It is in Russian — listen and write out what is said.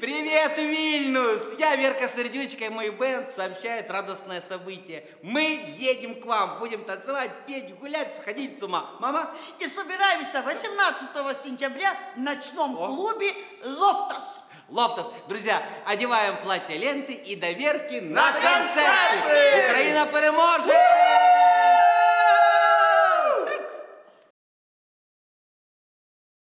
Привет, Вильнюс! Я Верка Сердючка, и мой бенд сообщает радостное событие. Мы едем к вам, будем танцевать, петь, гулять, сходить с ума. Мама? И собираемся 18 сентября в ночном клубе «Лофтас». Лофтас. Друзья, одеваем платье ленты и до Верки на концерты! Украина переможе!